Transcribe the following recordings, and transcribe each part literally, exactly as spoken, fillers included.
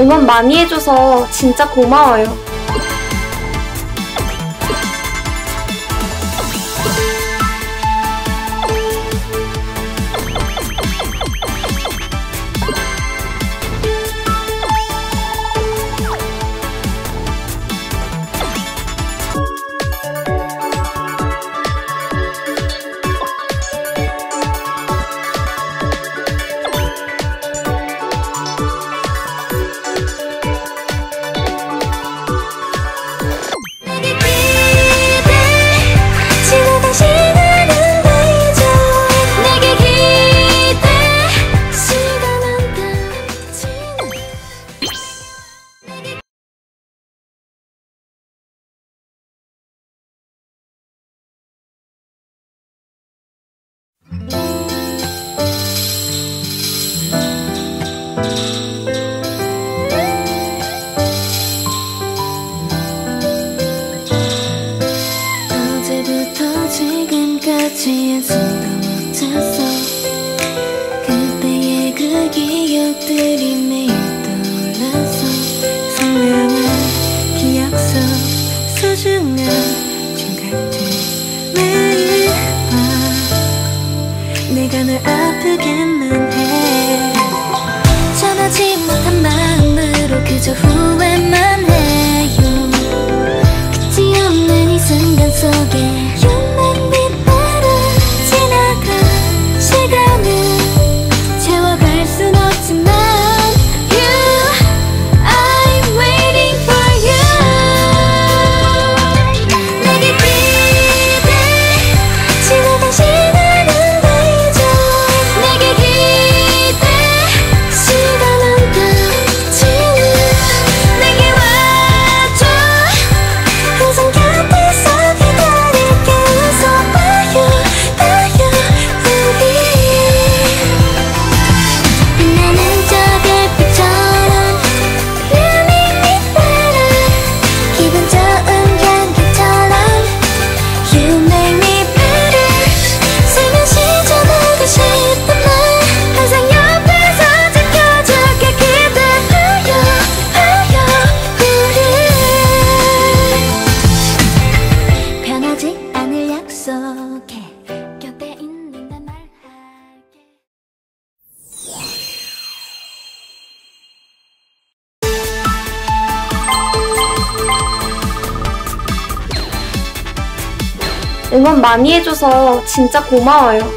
응원 많이 해줘서 진짜 고마워요. 응원 많이 해줘서 진짜 고마워요.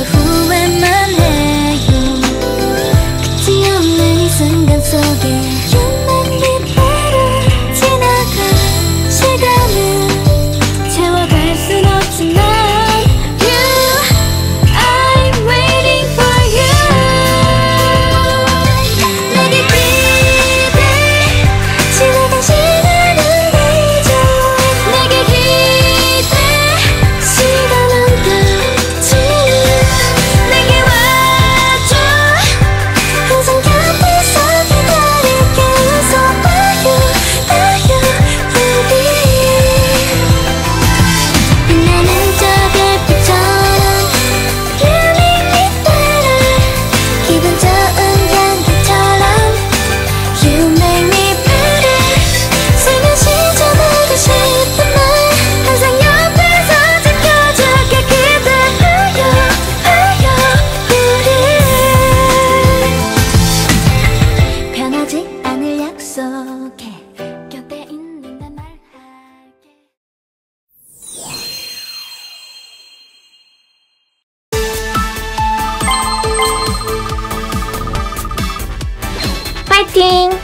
후회만 해요. 끝이 없는 이 순간 속에 fighting!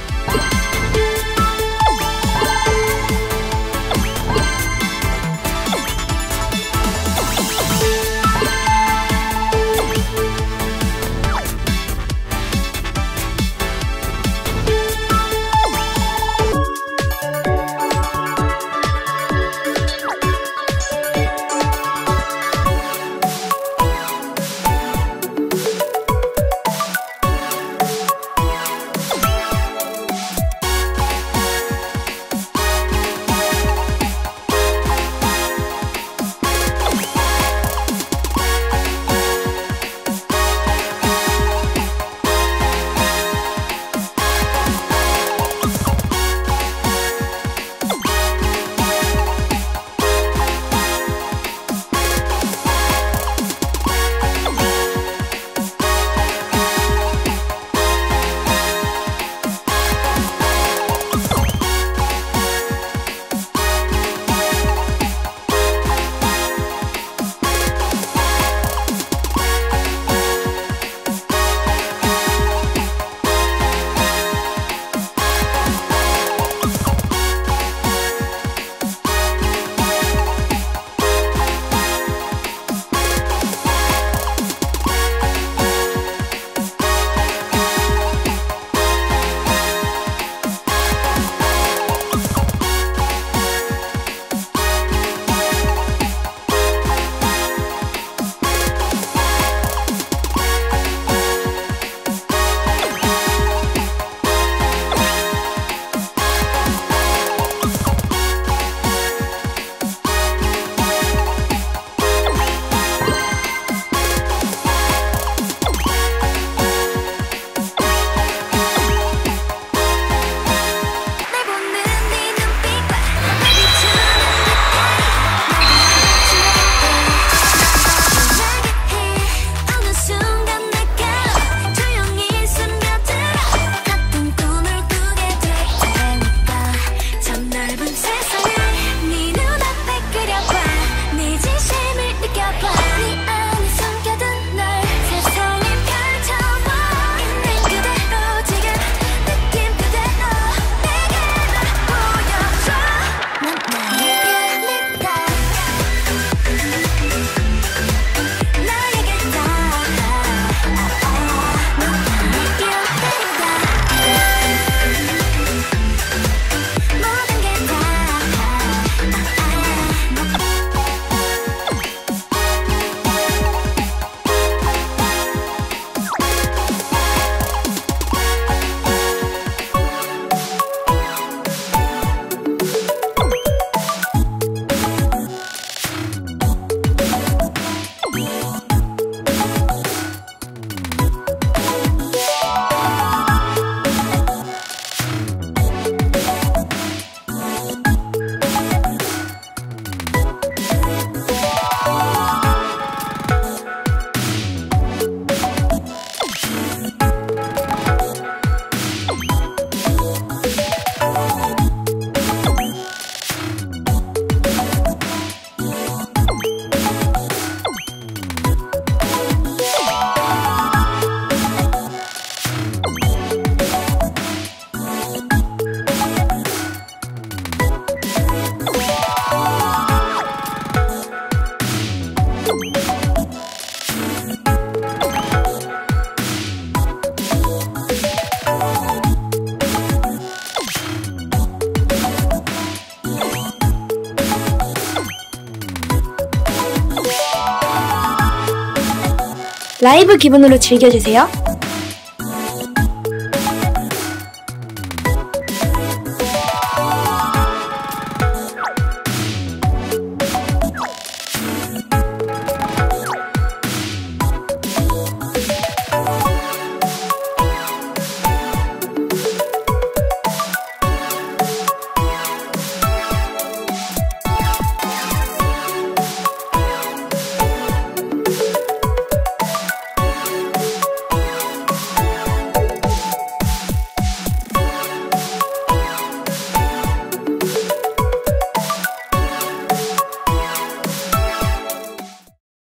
라이브 기분으로 즐겨주세요.